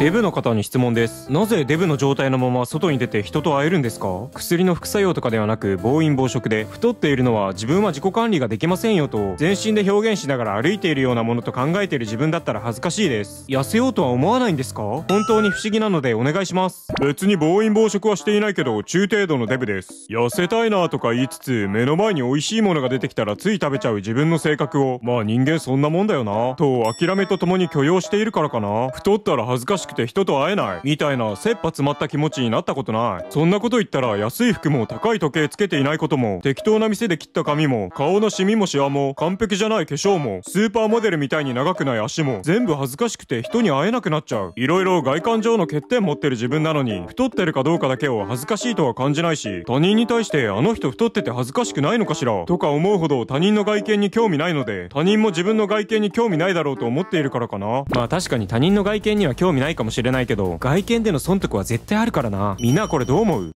デブの方に質問です。なぜデブの状態のまま外に出て人と会えるんですか？薬の副作用とかではなく暴飲暴食で、太っているのは自分は自己管理ができませんよと全身で表現しながら歩いているようなものと考えている自分だったら恥ずかしいです。痩せようとは思わないんですか？本当に不思議なのでお願いします。別に暴飲暴食はしていないけど中程度のデブです。痩せたいなとか言いつつ目の前に美味しいものが出てきたらつい食べちゃう自分の性格を、まあ人間そんなもんだよなと諦めとともに許容しているからかな。太ったら恥ずかしい人と会えないみたいな切羽詰まった気持ちになったことない。そんなこと言ったら安い服も高い時計つけていないことも、適当な店で切った髪も、顔のシミもシワも、完璧じゃない化粧も、スーパーモデルみたいに長くない足も、全部恥ずかしくて人に会えなくなっちゃう。いろいろ外観上の欠点持ってる自分なのに、太ってるかどうかだけを恥ずかしいとは感じないし、他人に対してあの人太ってて恥ずかしくないのかしらとか思うほど他人の外見に興味ないので、他人も自分の外見に興味ないだろうと思っているからかな。まあ確かに他人の外見には興味ないかもしれないけど、外見での損得は絶対あるからな。みんなこれどう思う？